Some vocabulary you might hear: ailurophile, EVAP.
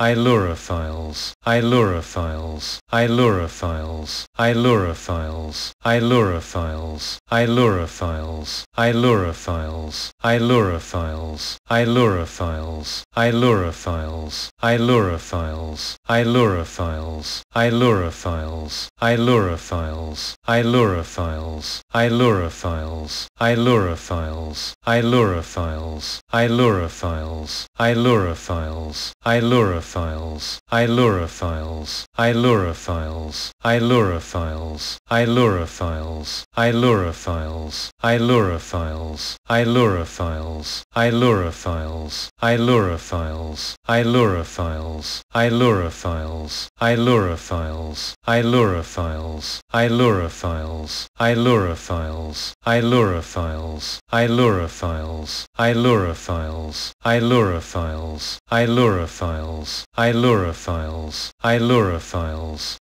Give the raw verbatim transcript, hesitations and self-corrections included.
ailurophiles, ailurophiles, ailurophiles, ailurophiles, ailurophiles, ailurophiles, ailurophiles, ailurophiles, ailurophiles, ailurophiles, ailurophiles, ailurophiles, ailurophiles, ailurophiles, ailurophiles, ailurophiles, ailurophiles, ailurophiles, ailurophiles, ailurophiles, ailurophiles, ailurophiles, ailurophiles, ailurophiles, ailurophiles, ailurophiles, ailurophiles, ailurophiles, ailurophiles, ailurophiles, ailurophiles, ailurophiles, ailurophiles, ailurophiles, ailurophiles, ailurophiles, ailurophiles, ailurophiles, ailurophiles, ailurophiles, ailurophiles, ailurophiles, ailurophiles, ailurophiles,